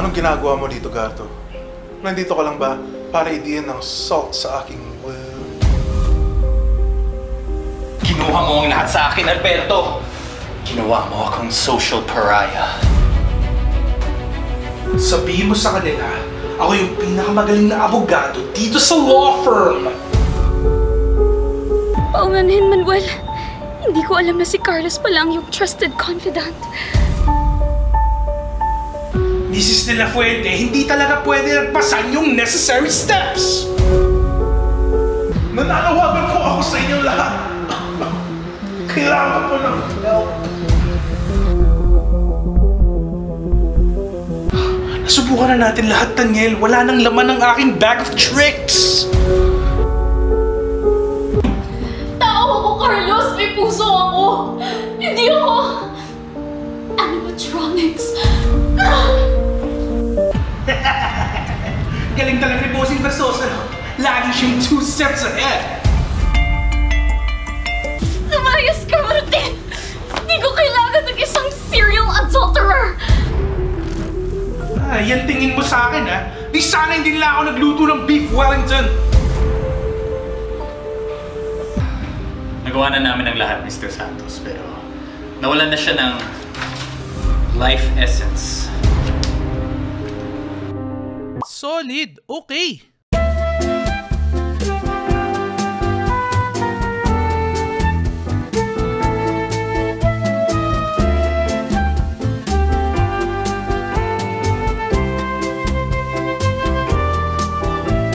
Anong ginagawa mo dito, Gato? Nandito ka lang ba para idiin ng salt sa aking will? Kinuha mo ang lahat sa akin, Alberto! Kinuha mo akong social pariah. Sabihin mo sa kanila, ako yung pinakamagaling na abogado dito sa law firm! Paunganhin, Manuel. Hindi ko alam na si Carlos pala ang yung trusted confidant. Mrs. De La Fuente, hindi talaga pwede nagpasan yung necessary steps! Nananawagan ko ako sa inyo lahat! Kailangan ko ng help! Nasubukan na natin lahat, Daniel. Wala nang laman ng aking bag of tricks! Tao ako, Carlos! May puso ako! Hindi ako... animatronics! Galing talaga ni Bossing Versosa, no? Lagi siyang 2 steps ahead! Lumayas ka, Martin! Hindi ko kailangan ng isang serial adulterer! Ah, yan tingin mo sa akin, ha? Di sana hindi nila ako nagluto ng beef Wellington! Nagawa na namin ang lahat, Mr. Santos, pero nawalan na siya ng life essence. Solid. Okay.